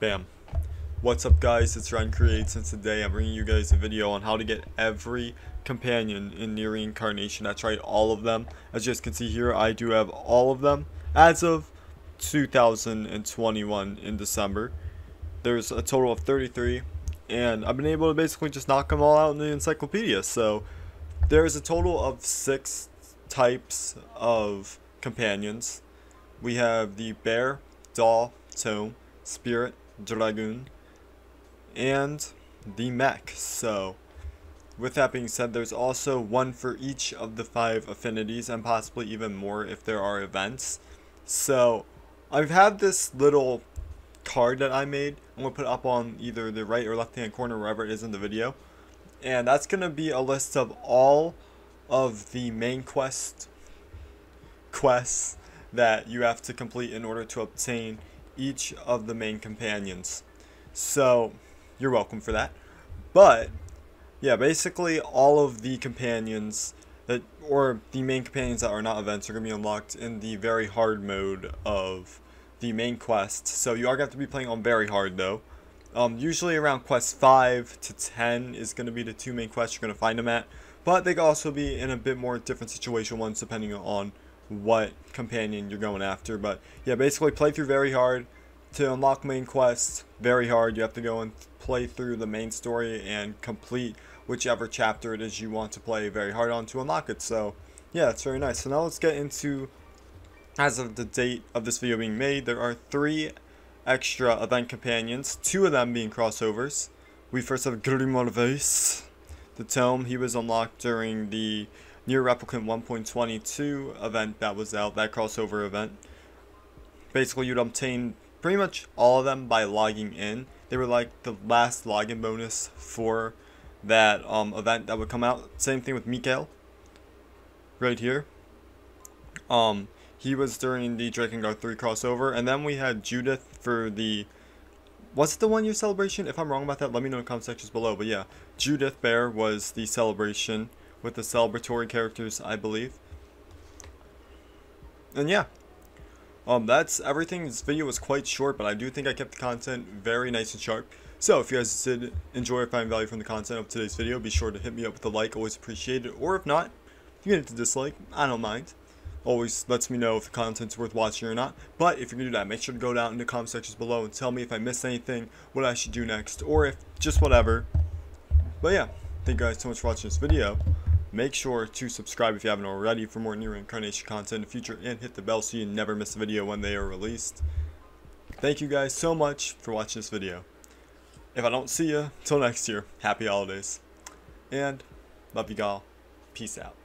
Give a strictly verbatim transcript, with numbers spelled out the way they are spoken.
Bam. What's up guys, it's Ren Creates, and today I'm bringing you guys a video on how to get every companion in Nier Reincarnation. That's right, all of them. As you guys can see here, I do have all of them as of two thousand twenty-one in December. There's a total of thirty-three, and I've been able to basically just knock them all out in the encyclopedia. So there's a total of six types of companions. We have the bear, doll, tome, spirit, dragoon, and the mech. So with that being said, there's also one for each of the five affinities, and possibly even more if there are events. So I've had this little card that I made. I'm gonna put it up on either the right or left hand corner, wherever it is in the video, and that's gonna be a list of all of the main quest quests that you have to complete in order to obtain each of the main companions. So you're welcome for that. But yeah, basically all of the companions that, or the main companions that are not events, are going to be unlocked in the very hard mode of the main quest. So you are going to have to be playing on very hard though. Um, usually around quest five to ten is going to be the two main quests you're going to find them at. But they can also be in a bit more different situation ones depending on what companion you're going after. But yeah, basically play through very hard to unlock main quests. Very hard, you have to go and play through the main story and complete whichever chapter it is you want to play very hard on to unlock it. So yeah, that's very nice. So now let's get into, as of the date of this video being made, there are three extra event companions, two of them being crossovers. We first have Grimoire Vace, the tome. He was unlocked during the Nier Replicant one point twenty-two event that was out, that crossover event. Basically, you'd obtain pretty much all of them by logging in. They were like the last login bonus for that um, event that would come out. Same thing with Mikael, right here. Um, he was during the Drakengard three crossover. And then we had Judith for the, what's the one year celebration? If I'm wrong about that, let me know in the comment sections below. But yeah, Judith Bear was the celebration with the celebratory characters, I believe. And yeah, um, that's everything. This video was quite short, but I do think I kept the content very nice and sharp. So if you guys did enjoy or find value from the content of today's video, be sure to hit me up with a like, always appreciate it. Or if not, if you get it to dislike, I don't mind. Always lets me know if the content's worth watching or not. But if you're gonna do that, make sure to go down in the comment sections below and tell me if I missed anything, what I should do next, or if just whatever. But yeah, thank you guys so much for watching this video. Make sure to subscribe if you haven't already for more Nier Reincarnation content in the future, and hit the bell so you never miss a video when they are released. Thank you guys so much for watching this video. If I don't see you till next year, happy holidays. And love you all. Peace out.